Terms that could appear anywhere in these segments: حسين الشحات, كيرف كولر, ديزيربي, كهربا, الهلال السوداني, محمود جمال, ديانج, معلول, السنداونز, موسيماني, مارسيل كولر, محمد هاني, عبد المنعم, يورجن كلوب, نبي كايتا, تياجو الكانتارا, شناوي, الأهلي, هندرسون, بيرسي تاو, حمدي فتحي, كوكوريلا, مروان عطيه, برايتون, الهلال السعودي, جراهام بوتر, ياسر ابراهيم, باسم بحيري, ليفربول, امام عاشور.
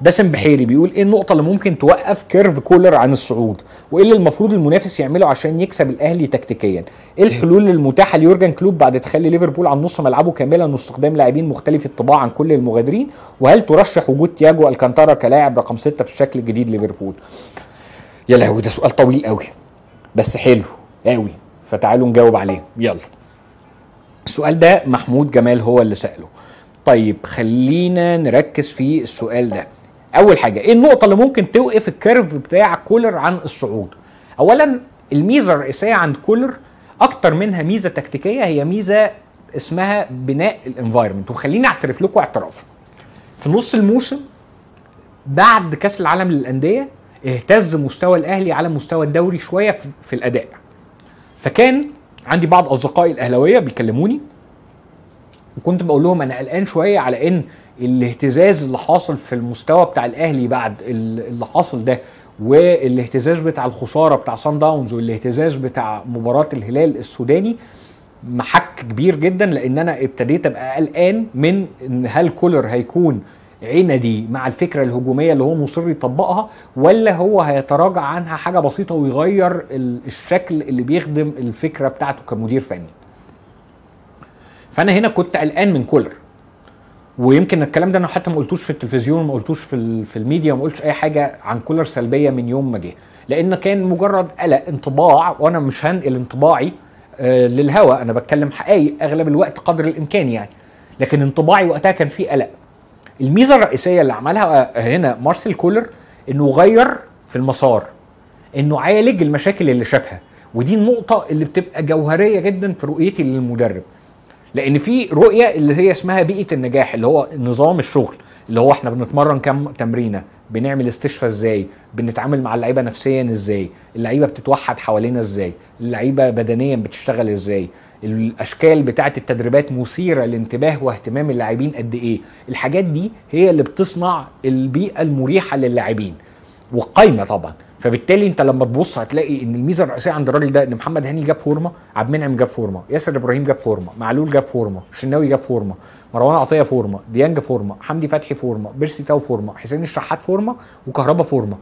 باسم بحيري بيقول ايه النقطة اللي ممكن توقف كيرف كولر عن الصعود؟ وايه اللي المفروض المنافس يعمله عشان يكسب الاهلي تكتيكيا؟ ايه الحلول المتاحة ليورجن كلوب بعد تخلي ليفربول عن نص ملعبه كاملا واستخدام لاعبين مختلف الطباع عن كل المغادرين؟ وهل ترشح وجود تياجو الكانتارا كلاعب رقم 6 في الشكل الجديد ليفربول؟ يا لهوي ده سؤال طويل قوي بس حلو قوي، فتعالوا نجاوب عليه. يلا السؤال ده محمود جمال هو اللي سأله. طيب خلينا نركز في السؤال ده. اول حاجه ايه النقطه اللي ممكن توقف الكيرف بتاع كولر عن الصعود؟ اولا الميزه الرئيسيه عند كولر اكتر منها ميزه تكتيكيه، هي ميزه اسمها بناء الانفايرمنت. وخليني اعترف لكم اعتراف، في نص الموسم بعد كاس العالم للانديه اهتز مستوى الاهلي على مستوى الدوري شويه في الاداء، فكان عندي بعض اصدقائي الاهلاويه بيكلموني وكنت بقول لهم انا قلقان شويه على ان الاهتزاز اللي حاصل في المستوى بتاع الاهلي بعد اللي حاصل ده، والاهتزاز بتاع الخساره بتاع السنداونز، والاهتزاز بتاع مباراه الهلال السوداني محك كبير جدا، لان انا ابتديت ابقى قلقان من ان هل كولر هيكون عندي مع الفكره الهجوميه اللي هو مصر يطبقها، ولا هو هيتراجع عنها حاجه بسيطه ويغير الشكل اللي بيخدم الفكره بتاعته كمدير فني. فانا هنا كنت قلقان من كولر، ويمكن الكلام ده انا حتى ما قلتوش في التلفزيون وما قلتوش في الميديا وما قلتش اي حاجه عن كولر سلبيه من يوم ما جه، لان كان مجرد قلق انطباع، وانا مش هنقل انطباعي للهوا، انا بتكلم حقائق اغلب الوقت قدر الامكان يعني، لكن انطباعي وقتها كان فيه قلق. الميزه الرئيسيه اللي عملها هنا مارسيل كولر انه غير في المسار، انه عالج المشاكل اللي شافها، ودي النقطه اللي بتبقى جوهريه جدا في رؤيتي للمدرب، لان في رؤيه اللي هي اسمها بيئه النجاح، اللي هو نظام الشغل، اللي هو احنا بنتمرن كام تمرينه، بنعمل استشفاء ازاي، بنتعامل مع اللعيبه نفسيا ازاي، اللعيبه بتتوحد حوالينا ازاي، اللعيبه بدنيا بتشتغل ازاي، الاشكال بتاعه التدريبات مثيره للانتباه واهتمام اللاعبين قد ايه. الحاجات دي هي اللي بتصنع البيئه المريحه للاعبين والقايمه طبعا. فبالتالي انت لما تبص هتلاقي ان الميزه الرئيسيه عند الراجل ده ان محمد هاني جاب فورمه، عبد المنعم جاب فورمه، ياسر ابراهيم جاب فورمه، معلول جاب فورمه، شناوي جاب فورمه، مروان عطيه فورمه، ديانج فورمه، حمدي فتحي فورمه، بيرسي تاو فورمه، حسين الشحات فورمه، وكهربا فورمه.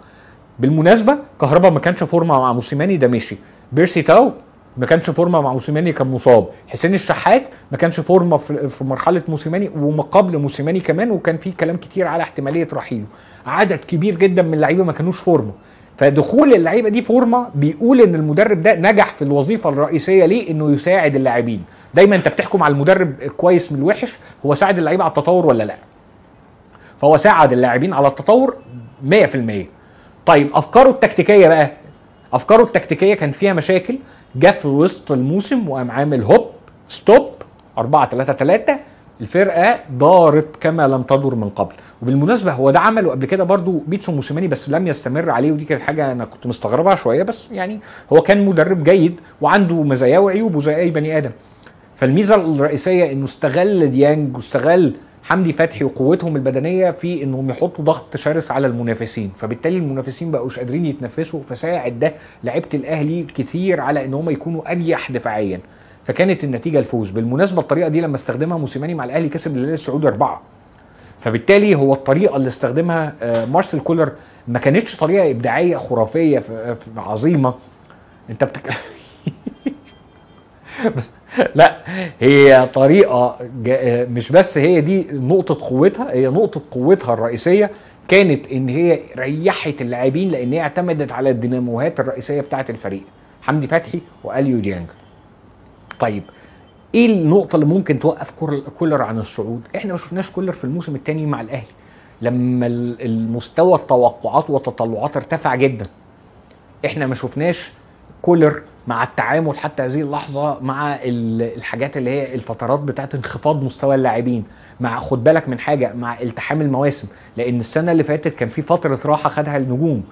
بالمناسبه كهربا ما كانش فورمه مع موسيماني، ده مشي. بيرسي تاو ما كانش فورمه مع موسيماني، كان مصاب. حسين الشحات ما كانش فورمه في مرحله موسيماني وما قبل موسيماني كمان، وكان في كلام كتير على احتماليه رحيله. عدد كبير جدا من اللعيبه ما كانوش فورمه، فدخول اللعيبه دي فورمه بيقول ان المدرب ده نجح في الوظيفه الرئيسيه ليه، انه يساعد اللاعبين. دايما انت بتحكم على المدرب كويس من الوحش، هو ساعد اللعيبه على التطور ولا لا؟ فهو ساعد اللاعبين على التطور 100%. طيب افكاره التكتيكيه بقى، افكاره التكتيكيه كان فيها مشاكل، جه في وسط الموسم وقام عامل هوب ستوب 4-3-3، الفرقه دارت كما لم تدر من قبل. وبالمناسبه هو ده عمله قبل كده برضو بيتسو موسيماني، بس لم يستمر عليه، ودي كانت حاجه انا كنت مستغربها شويه، بس يعني هو كان مدرب جيد وعنده مزايا وعيوبه زي اي بني ادم. فالميزه الرئيسيه انه استغل ديانج واستغل حمدي فتحي وقوتهم البدنيه في انهم يحطوا ضغط شرس على المنافسين، فبالتالي المنافسين بقوش قادرين يتنفسوا، فساعد ده لعيبه الاهلي كتير على ان هم يكونوا اريح دفاعيا، فكانت النتيجه الفوز. بالمناسبه الطريقه دي لما استخدمها موسيماني مع الاهلي كسب الهلال السعودي 4. فبالتالي هو الطريقه اللي استخدمها مارسيل كولر ما كانتش طريقه ابداعيه خرافيه عظيمه. انت بس لا، هي طريقه مش بس هي دي نقطه قوتها، هي نقطه قوتها الرئيسيه كانت ان هي ريحت اللاعبين، لان هي اعتمدت على الديناموهات الرئيسيه بتاعه الفريق، حمدي فتحي واليو ديانج. طيب ايه النقطه اللي ممكن توقف كولر عن الصعود؟ احنا ما شفناش كولر في الموسم الثاني مع الاهلي لما المستوى التوقعات والتطلعات ارتفع جدا، احنا ما شفناش كولر مع التعامل حتى هذه اللحظه مع الحاجات اللي هي الفترات بتاعت انخفاض مستوى اللاعبين، مع خد بالك من حاجه، مع التحام المواسم، لان السنه اللي فاتت كان في فتره راحه خدها النجوم،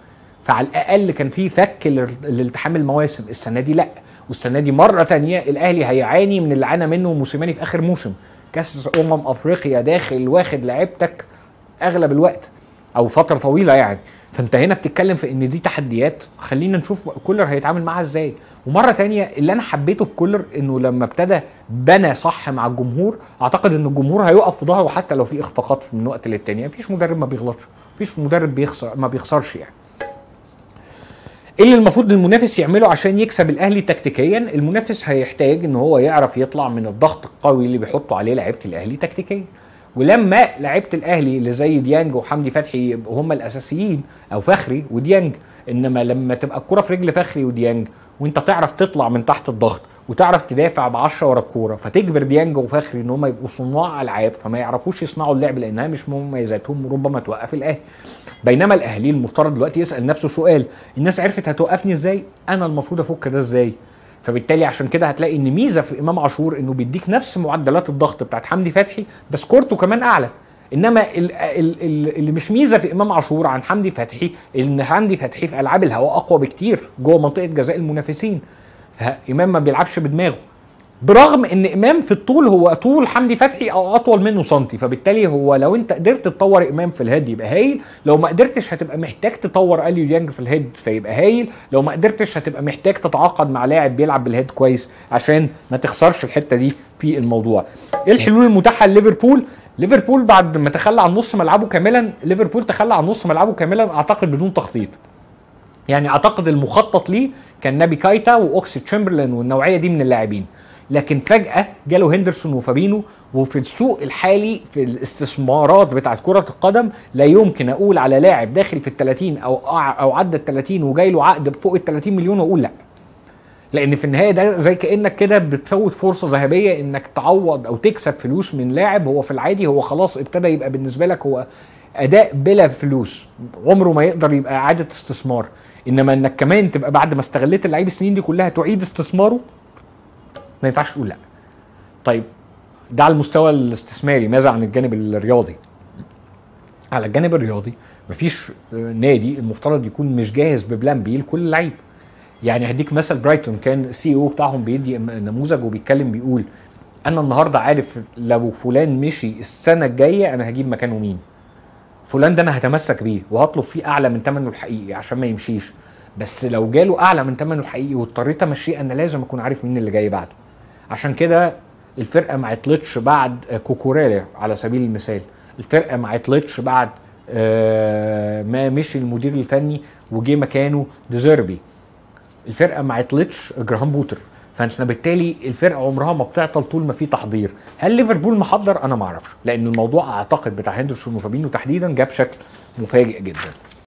فعلى الاقل كان في فك لالتحام المواسم. السنه دي لا، والسنه دي مره ثانيه الاهلي هيعاني من اللي عانى منه موسيماني في اخر موسم، كاس افريقيا داخل واخد لعيبتك اغلب الوقت، او فتره طويله يعني. فانت هنا بتتكلم في ان دي تحديات، خلينا نشوف كولر هيتعامل معها ازاي. ومره تانية اللي انا حبيته في كولر انه لما ابتدى بنى صح مع الجمهور، اعتقد ان الجمهور هيقف في ظهره حتى لو في اخفاقات من وقت للتاني. مفيش مدرب ما بيغلطش، مفيش مدرب بيخسر ما بيخسرش يعني. ايه اللي المفروض المنافس يعمله عشان يكسب الاهلي تكتيكيا؟ المنافس هيحتاج ان هو يعرف يطلع من الضغط القوي اللي بيحطوا عليه لعيبه الاهلي تكتيكيا. ولما لعيبه الاهلي اللي زي ديانج وحمدي فتحي يبقوا هم الاساسيين او فخري وديانج، انما لما تبقى الكوره في رجل فخري وديانج وانت تعرف تطلع من تحت الضغط وتعرف تدافع ب10 ورا الكوره، فتجبر ديانج وفخري ان هم يبقوا صناع العاب فما يعرفوش يصنعوا اللعب لانها مش مميزاتهم وربما توقف الاهلي. بينما الاهلي المفترض دلوقتي يسال نفسه سؤال، الناس عرفت هتوقفني ازاي؟ انا المفروض افك ده ازاي؟ فبالتالي عشان كده هتلاقي ان ميزه في امام عاشور انه بيديك نفس معدلات الضغط بتاعت حمدي فتحي بس كورته كمان اعلى. انما اللي مش ميزه في امام عاشور عن حمدي فتحي ان حمدي فتحي في العاب الهواء اقوى بكتير جوه منطقه جزاء المنافسين. امام ما بيلعبش بدماغه، برغم ان امام في الطول هو طول حمدي فتحي او اطول منه سنتي، فبالتالي هو لو انت قدرت تطور امام في الهيد يبقى هايل، لو ما قدرتش هتبقى محتاج تطور اليو ديانج في الهيد فيبقى هايل، لو ما قدرتش هتبقى محتاج تتعاقد مع لاعب بيلعب بالهيد كويس عشان ما تخسرش الحته دي في الموضوع. ايه الحلول المتاحه لليفربول؟ ليفربول بعد ما تخلى عن نص ملعبه كاملا، ليفربول تخلى عن نص ملعبه كاملا اعتقد بدون تخطيط. يعني اعتقد المخطط ليه كان نبي كايتا واوكس تشامبرلين والنوعيه دي من اللاعبين، لكن فجأة جاله هندرسون وفابينو، وفي السوق الحالي في الاستثمارات بتاعت كرة القدم لا يمكن اقول على لاعب داخل في ال30 او عدى ال30 وجاي له عقد فوق ال30 مليون واقول لا، لان في النهاية ده زي كأنك كده بتفوت فرصة ذهبية انك تعوض او تكسب فلوس من لاعب هو في العادي هو خلاص ابتدى يبقى بالنسبة لك هو اداء بلا فلوس، عمره ما يقدر يبقى اعادة استثمار. انما انك كمان تبقى بعد ما استغليت اللعيب السنين دي كلها تعيد استثماره، ما ينفعش تقول لا. طيب ده على المستوى الاستثماري، ماذا عن الجانب الرياضي؟ على الجانب الرياضي مفيش نادي المفترض يكون مش جاهز ببلان بي لكل اللعيب. يعني هديك مثل برايتون، كان السي او بتاعهم بيدي نموذج وبيتكلم بيقول انا النهارده عارف لو فلان مشي السنه الجايه انا هجيب مكانه مين. فلان ده انا هتمسك بيه وهطلب فيه اعلى من ثمنه الحقيقي عشان ما يمشيش، بس لو جاله اعلى من ثمنه الحقيقي واضطريت امشيه انا لازم اكون عارف مين اللي جاي بعده. عشان كده الفرقه ما عطلتش بعد كوكوريلا على سبيل المثال، الفرقه ما عطلتش بعد ما مشي المدير الفني وجي مكانه ديزيربي، الفرقه ما عطلتش جراهام بوتر، فاحنا بالتالي الفرقه عمرها ما بتعطل طول ما في تحضير. هل ليفربول محضر؟ انا ما اعرفش، لان الموضوع اعتقد بتاع هندرسون وفابينو تحديدا جاب شكل مفاجئ جدا.